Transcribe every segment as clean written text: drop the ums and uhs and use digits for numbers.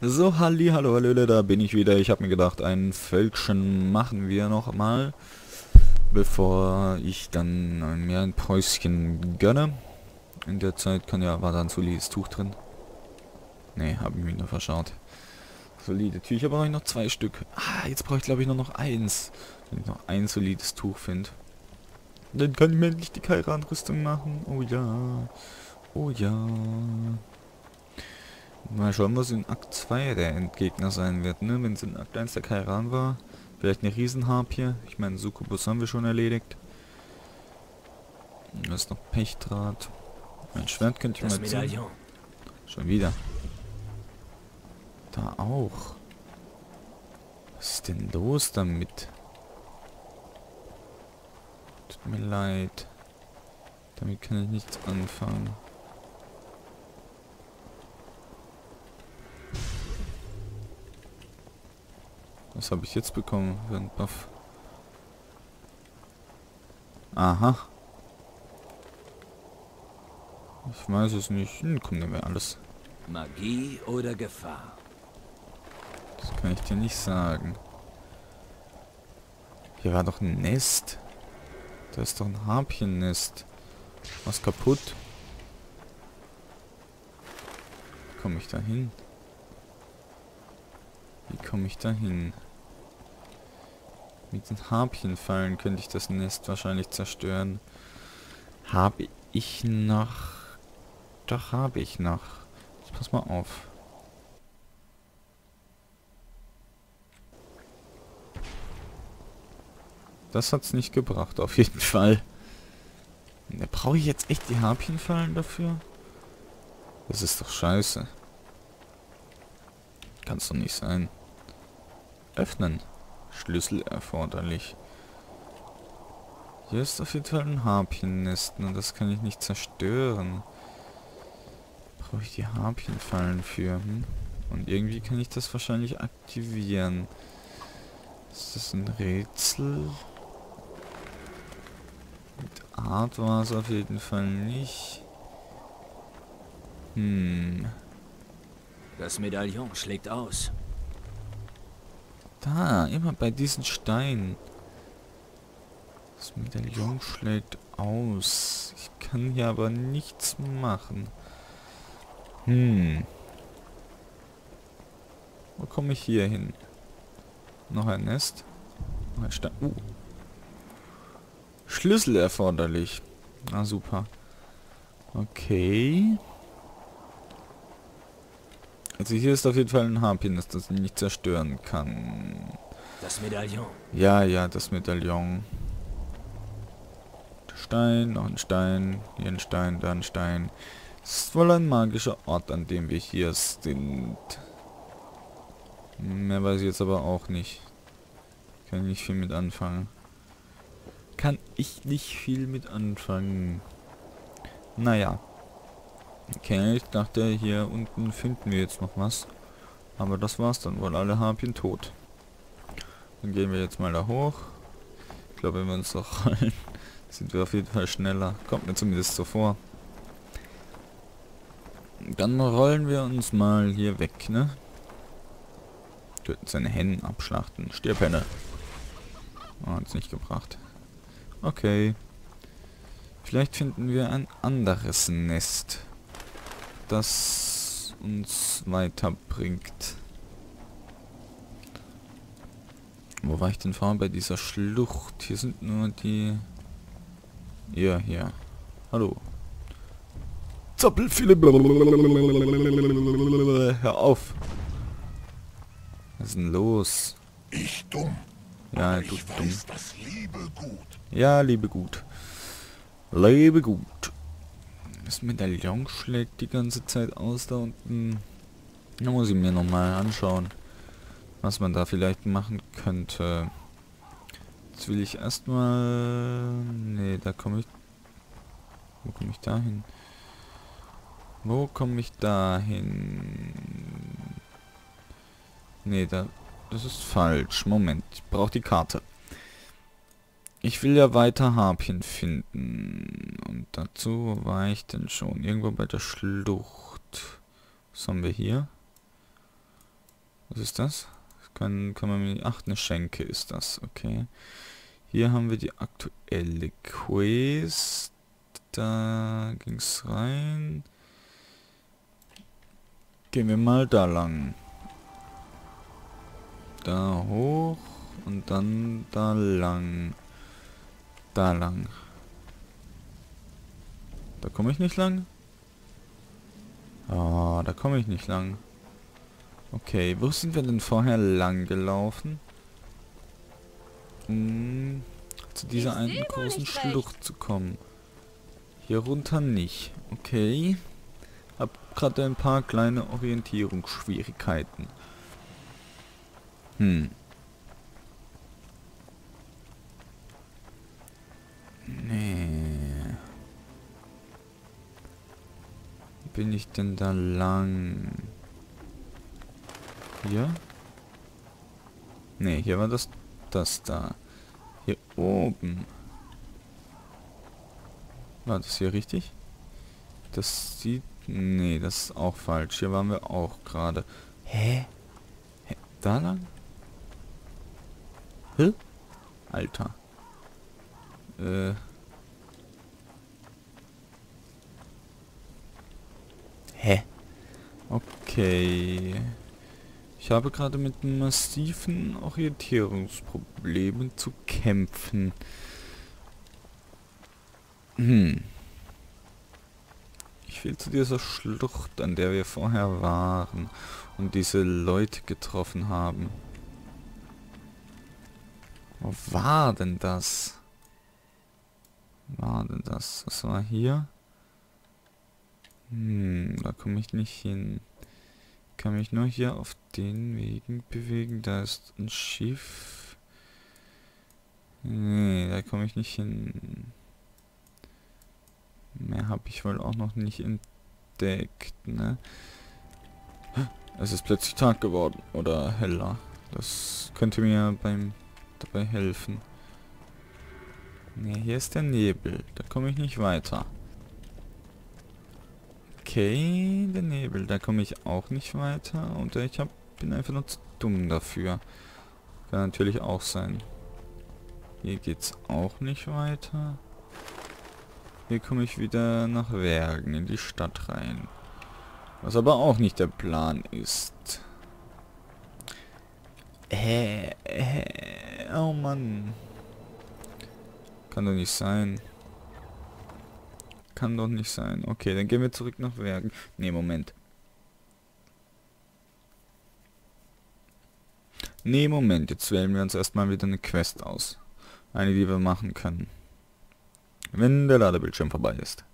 So, hallo, hallöle, da bin ich wieder. Ich habe mir gedacht, ein Völkchen machen wir noch mal, bevor ich dann mir ein Päuschen gönne. In der Zeit kann ja... War da ein solides Tuch drin? Ne, habe ich mich nur verschaut. Solide Tücher, ich habe noch 2 Stück. Ah, jetzt brauche ich glaube ich nur noch eins. Wenn ich noch ein solides Tuch finde. Dann kann ich mir endlich die Kayran-Rüstung machen. Oh ja. Oh ja. Mal schauen, was in Akt 2 der Endgegner sein wird, ne? Wenn es in Akt 1 der Kayran war. Vielleicht eine Riesenharpie. Ich meine, Sukobus haben wir schon erledigt. Da ist noch Pechdraht. Mein Schwert könnte ich das mal ziehen. Schon wieder. Da auch. Was ist denn los damit? Tut mir leid. Damit kann ich nichts anfangen. Was habe ich jetzt bekommen für einen Buff? Aha. Ich weiß es nicht. Komm, nehmen wir alles. Magie oder Gefahr? Das kann ich dir nicht sagen. Hier war doch ein Nest. Da ist doch ein Harpiennest. Was kaputt? Wie komme ich da hin? Wie komme ich da hin? Mit den Harpienfallen könnte ich das Nest wahrscheinlich zerstören. Habe ich noch... Doch, habe ich noch. Jetzt pass mal auf. Das hat's nicht gebracht, auf jeden Fall. Da brauche ich jetzt echt die Harpienfallen dafür? Das ist doch scheiße. Kann's doch nicht sein. Öffnen. Schlüssel erforderlich. Hier ist auf jeden Fall ein Harpiennest, und das kann ich nicht zerstören. Brauche ich die Harpienfallen für? Und irgendwie kann ich das wahrscheinlich aktivieren. Ist das ein Rätsel? Mit Art war es auf jeden Fall nicht. Das Medaillon schlägt aus. Da, immer bei diesen Steinen. Das Medaillon schlägt aus. Ich kann hier aber nichts machen. Wo komme ich hier hin? Noch ein Nest. Noch ein Stein. Schlüssel erforderlich. Na super. Okay. Also hier ist auf jeden Fall ein Harpiennest, das ich nicht zerstören kann. Das Medaillon. Ja, das Medaillon. Stein, noch ein Stein. Hier ein Stein, da ein Stein. Es ist wohl ein magischer Ort, an dem wir hier sind. Mehr weiß ich jetzt aber auch nicht. Kann ich nicht viel mit anfangen. Naja. Okay, ich dachte, hier unten finden wir jetzt noch was. Aber das war's dann wohl. Alle Harpien tot. Dann gehen wir jetzt mal da hoch. Ich glaube, wenn wir uns doch rollen, sind wir auf jeden Fall schneller. Kommt mir zumindest so vor. Dann rollen wir uns mal hier weg, ne? Töten seine Hennen, abschlachten. Stirb, Henne. Oh, hat's nicht gebracht. Okay. Vielleicht finden wir ein anderes Nest, das uns weiterbringt. Wo war ich denn vorhin bei dieser Schlucht? Hier sind nur die... Ja, hier. Hallo. Zappelphilippe. Hör auf. Was ist denn los? Ich dumm. Ja, du dumm. Das liebe gut. Ja, liebe gut. Lebe gut. Das Medaillon schlägt die ganze Zeit aus da unten. Da muss ich mir nochmal anschauen, was man da vielleicht machen könnte. Jetzt will ich erstmal... Ne, da komme ich... Wo komme ich da hin? Wo komme ich da hin? Ne, da... Das ist falsch. Moment, ich brauche die Karte. Ich will ja weiter Harpien finden. Und dazu war ich denn schon. Irgendwo bei der Schlucht. Was haben wir hier? Was ist das? Kann man mir... Ach, eine Schenke ist das. Okay. Hier haben wir die aktuelle Quest. Da ging es rein. Gehen wir mal da lang. Da hoch und dann da lang. Da lang. Da komme ich nicht lang? Ah, da komme ich nicht lang. Okay, wo sind wir denn vorher lang gelaufen? Um zu dieser einen großen Schlucht zu kommen. Hier runter nicht. Okay. Hab gerade ein paar kleine Orientierungsschwierigkeiten. Hm. Nee. Wie bin ich denn da lang? Hier? Nee, hier war das da. Hier oben. War das hier richtig? Das sieht... Nee, das ist auch falsch. Hier waren wir auch gerade. Hä? Hä? Da lang? Hä? Alter. Hä? Okay. Ich habe gerade mit massiven Orientierungsproblemen zu kämpfen. Hm. Ich will zu dieser Schlucht, an der wir vorher waren und diese Leute getroffen haben. Wo war denn das? Das war hier? Hm, da komme ich nicht hin. Kann mich nur hier auf den Wegen bewegen. Da ist ein Schiff. Nee, da komme ich nicht hin. Mehr habe ich wohl auch noch nicht entdeckt, ne? Es ist plötzlich Tag geworden. Oder heller. Das könnte mir dabei helfen. Ne, hier ist der Nebel. Da komme ich nicht weiter. Okay, der Nebel. Da komme ich auch nicht weiter. Und ich bin einfach nur zu dumm dafür. Kann natürlich auch sein. Hier geht's auch nicht weiter. Hier komme ich wieder nach Werken, in die Stadt rein. Was aber auch nicht der Plan ist. Oh Mann. Kann doch nicht sein. Kann doch nicht sein. Okay, dann gehen wir zurück nach Werken. Ne, Moment. Ne, Moment. Jetzt wählen wir uns erstmal wieder eine Quest aus. Eine, die wir machen können. Wenn der Ladebildschirm vorbei ist.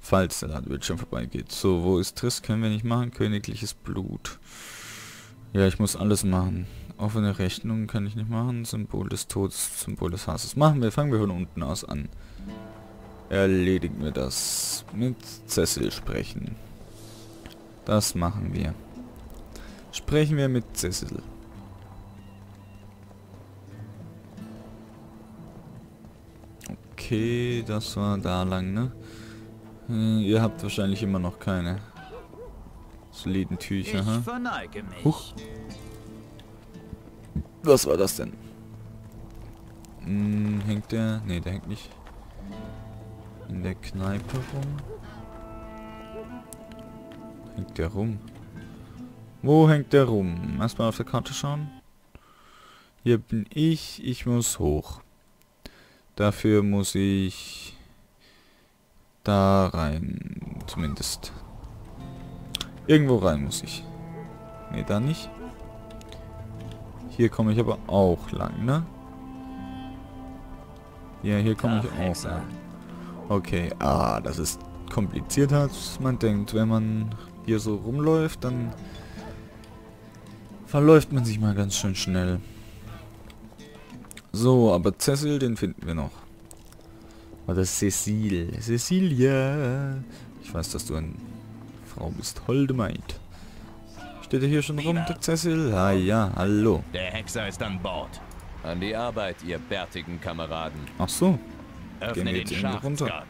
Falls der Ladebildschirm vorbeigeht. So, wo ist Triss? Können wir nicht machen. Königliches Blut. Ja, ich muss alles machen. Offene Rechnung kann ich nicht machen. Symbol des Todes, Symbol des Hasses. Machen wir. Fangen wir von unten aus an. Erledigen wir das. Mit Cecil sprechen. Das machen wir. Sprechen wir mit Cecil. Okay, das war da lang, ne? Ihr habt wahrscheinlich immer noch keine soliden Tücher, ha? Huch. Was war das denn? Hängt der? Ne, der hängt nicht. In der Kneipe rum? Hängt der rum? Wo hängt der rum? Erstmal auf der Karte schauen. Hier bin ich. Ich muss hoch. Dafür muss ich da rein, zumindest. Irgendwo rein muss ich. Ne, da nicht. Hier komme ich aber auch lang, ne? Ja, hier komme ich auch lang. Okay, ah, das ist komplizierter, als man denkt. Wenn man hier so rumläuft, dann verläuft man sich mal ganz schön schnell. So, aber Cecil, den finden wir noch. Oder Cecil. Cecilia. Ich weiß, dass du eine Frau bist. Holde Maid. Steht er hier schon rum, der Cecil? Ah ja, hallo. Der Hexer ist an Bord. An die Arbeit, ihr bärtigen Kameraden. Ach so. Gehen wir den runter.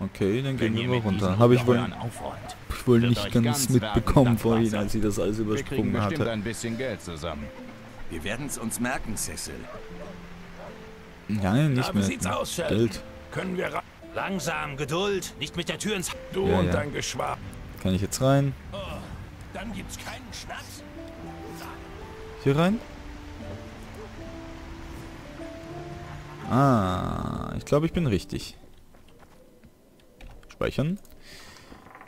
Okay, dann gehen wir runter. Habe ich wohl Mensch wohl nicht ganz mitbekommen vorhin, als sie das alles übersprungen hatte. Wir kriegen ein bisschen Geld zusammen. Wir werden es uns merken, Cecil. Nein, nicht mehr. Wie sieht's aus, Geld. Können wir langsam, Geduld, nicht mit der Tür ins... Du und dein Geschwab. Kann ich jetzt rein? Oh, dann gibt's keinen Schnaps. Hier rein? Ah, ich glaube, ich bin richtig. Speichern.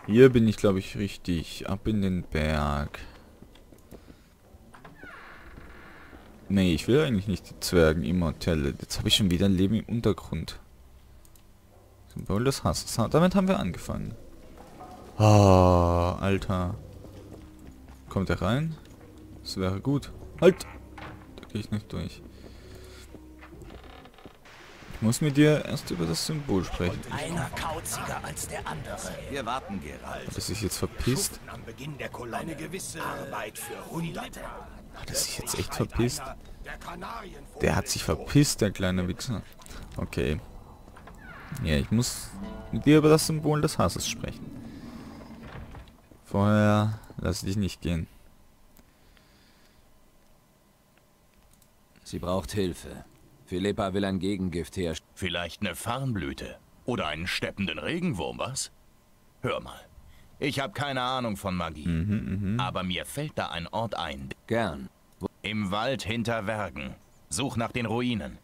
Hier bin ich, glaube ich, richtig. Ab in den Berg. Nee, ich will eigentlich nicht die Zwergen-Immortelle. Jetzt habe ich schon wieder ein Leben im Untergrund. Symbol des Hasses. Damit haben wir angefangen. Ah, Alter. Kommt er rein? Das wäre gut. Halt! Da gehe ich nicht durch. Ich muss mit dir erst über das Symbol sprechen. Einer kauziger als der andere. Wir warten, Geralt. Hat er sich jetzt verpisst? Am Beginn der Kolonne gewisse Arbeit für Hunderte. Hat er sich jetzt echt verpisst? Der hat sich verpisst, der kleine Wichser. Okay. Ja, ich muss mit dir über das Symbol des Hasses sprechen. Vorher lass dich nicht gehen. Sie braucht Hilfe. Philippa will ein Gegengift herstellen. Vielleicht eine Farnblüte. Oder einen steppenden Regenwurm, was? Hör mal. Ich habe keine Ahnung von Magie. Aber mir fällt da ein Ort ein. Gern. Im Wald hinter Werken. Such nach den Ruinen.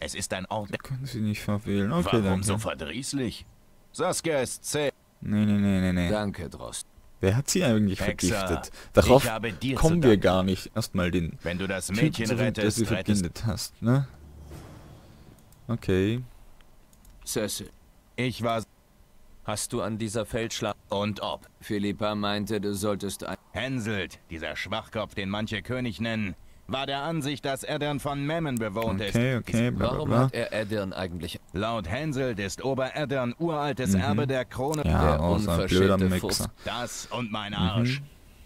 Es ist ein Ort... Das können Sie nicht verfehlen. Okay, warum danke. So verdrießlich? Saskia ist zäh. Nee. Danke, Drost. Wer hat sie eigentlich vergiftet? Darauf kommen wir gar nicht. Erstmal den Wenn du das Mädchen Typen, rettest, das vergiftet hast, ne? Okay. Cecil, ich war... Hast du an dieser Feldschlacht... Und ob? Philippa meinte, du solltest ein... Henselt, dieser Schwachkopf, den manche König nennen, war der Ansicht, dass Aedirn von Memmen bewohnt ist. Okay, bla, bla, bla. Warum hat er Aedirn eigentlich? Laut Henselt ist Ober-Aedirn uraltes Erbe der Krone. Ja, der unverschämte Fuchs. Das und mein Arsch.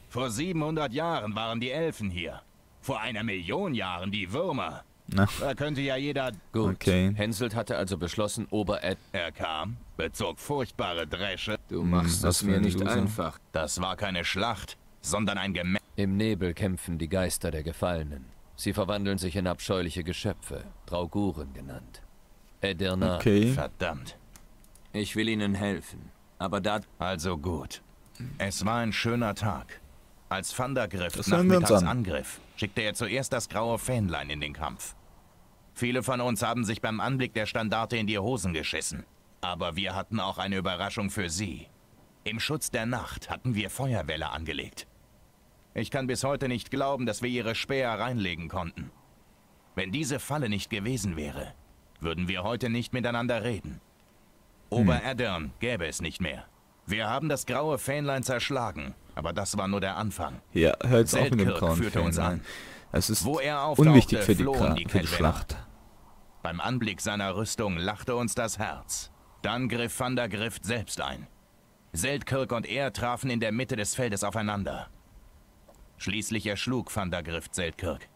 Vor 700 Jahren waren die Elfen hier. Vor 1 Million Jahren die Würmer. Na. Da könnte ja jeder... Gut, okay. Henselt hatte also beschlossen, Ober-Aedirn... Er kam, bezog furchtbare Dresche. Du machst das mir nicht einfach. Das war keine Schlacht, sondern ein Gemächt. Im Nebel kämpfen die Geister der Gefallenen. Sie verwandeln sich in abscheuliche Geschöpfe, Drauguren genannt. Aedirna. Okay. Verdammt. Ich will ihnen helfen, aber da... Also gut. Es war ein schöner Tag. Als Vandergrift nachmittags angriff, schickte er zuerst das graue Fähnlein in den Kampf. Viele von uns haben sich beim Anblick der Standarte in die Hosen geschissen. Aber wir hatten auch eine Überraschung für sie. Im Schutz der Nacht hatten wir Feuerwälle angelegt. Ich kann bis heute nicht glauben, dass wir ihre Späher reinlegen konnten. Wenn diese Falle nicht gewesen wäre, würden wir heute nicht miteinander reden. Ober-Aedirn gäbe es nicht mehr. Wir haben das graue Fähnlein zerschlagen, aber das war nur der Anfang. Ja, hört's auf mit dem grauen Fähnlein. Es ist unwichtig für die Schlacht. Beim Anblick seiner Rüstung lachte uns das Herz. Dann griff Vandergrift selbst ein. Seltkirk und er trafen in der Mitte des Feldes aufeinander. Schließlich erschlug Vandergrift Seltkirk.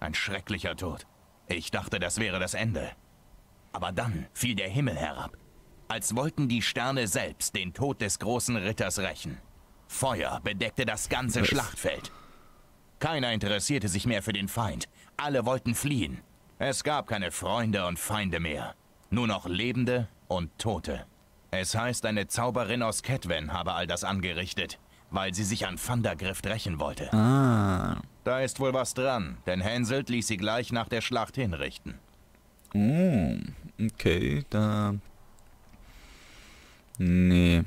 Ein schrecklicher Tod. Ich dachte, das wäre das Ende. Aber dann fiel der Himmel herab, als wollten die Sterne selbst den Tod des großen Ritters rächen. Feuer bedeckte das ganze Schlachtfeld. Keiner interessierte sich mehr für den Feind. Alle wollten fliehen. Es gab keine Freunde und Feinde mehr. Nur noch Lebende und Tote. Es heißt, eine Zauberin aus Ketwen habe all das angerichtet, weil sie sich an Vandergrift rächen wollte. Ah. Da ist wohl was dran, denn Henselt ließ sie gleich nach der Schlacht hinrichten. Oh, okay, da... Nee.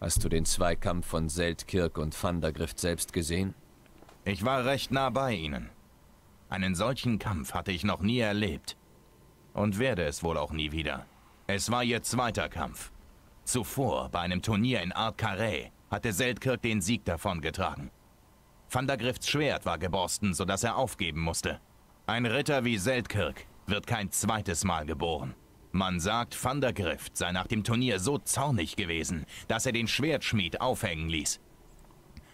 Hast du den Zweikampf von Seltkirk und Vandergrift selbst gesehen? Ich war recht nah bei ihnen. Einen solchen Kampf hatte ich noch nie erlebt. Und werde es wohl auch nie wieder. Es war ihr zweiter Kampf. Zuvor, bei einem Turnier in Art Carré, hatte Seltkirk den Sieg davongetragen. Vandergrifts Schwert war geborsten, sodass er aufgeben musste. Ein Ritter wie Seltkirk wird kein zweites Mal geboren. Man sagt, Vandergrift sei nach dem Turnier so zornig gewesen, dass er den Schwertschmied aufhängen ließ.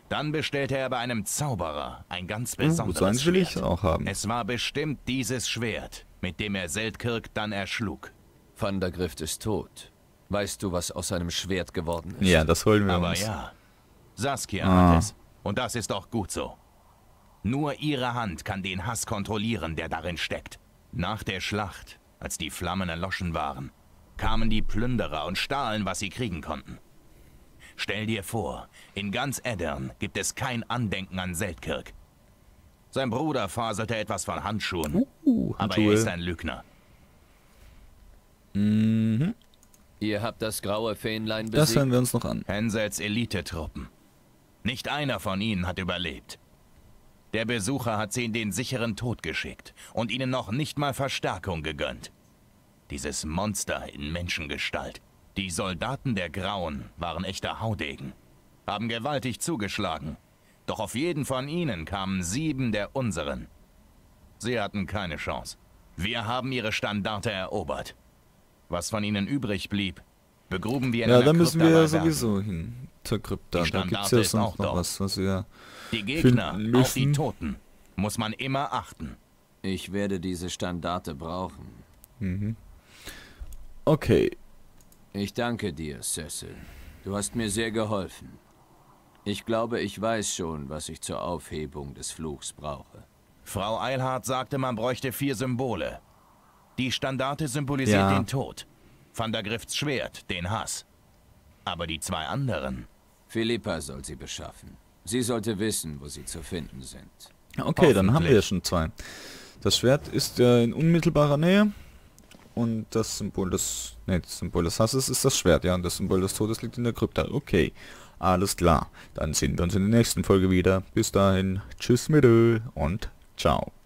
Dann bestellte er bei einem Zauberer ein ganz besonderes Schwert. Es war bestimmt dieses Schwert, mit dem er Seltkirk dann erschlug. Vandergrift ist tot. Weißt du, was aus seinem Schwert geworden ist? Ja, das holen wir uns. Aber ja, Saskia hat es. Und das ist auch gut so. Nur ihre Hand kann den Hass kontrollieren, der darin steckt. Nach der Schlacht, als die Flammen erloschen waren, kamen die Plünderer und stahlen, was sie kriegen konnten. Stell dir vor, in ganz Aedirn gibt es kein Andenken an Seltkirk. Sein Bruder faselte etwas von Handschuhen, aber er ist ein Lügner. Mhm. Ihr habt das graue Fähnlein besiegt. Das hören wir uns noch an. Henselts Elitetruppen. Nicht einer von ihnen hat überlebt. Der Besucher hat sie in den sicheren Tod geschickt und ihnen noch nicht mal Verstärkung gegönnt. Dieses Monster in Menschengestalt. Die Soldaten der Grauen waren echter Haudegen, haben gewaltig zugeschlagen. Doch auf jeden von ihnen kamen 7 der unseren. Sie hatten keine Chance. Wir haben ihre Standarte erobert. Was von ihnen übrig blieb, begruben wir in einer Krypta. Ja, da müssen wir sowieso hin zur Krypta. Da gibt es ja sonst noch was, was wir die Gegner, finden müssen. Auch die Toten, muss man immer achten. Ich werde diese Standarte brauchen. Mhm. Okay. Ich danke dir, Cecil. Du hast mir sehr geholfen. Ich glaube, ich weiß schon, was ich zur Aufhebung des Fluchs brauche. Frau Eilhardt sagte, man bräuchte 4 Symbole. Die Standarte symbolisiert den Tod, Vandergrifts Schwert den Hass. Aber die 2 anderen? Philippa soll sie beschaffen. Sie sollte wissen, wo sie zu finden sind. Okay, dann haben wir ja schon 2. Das Schwert ist ja in unmittelbarer Nähe. Und das Symbol des, das Symbol des Hasses ist das Schwert, ja. Und das Symbol des Todes liegt in der Krypta. Okay, alles klar. Dann sehen wir uns in der nächsten Folge wieder. Bis dahin, tschüss mit Ö und ciao.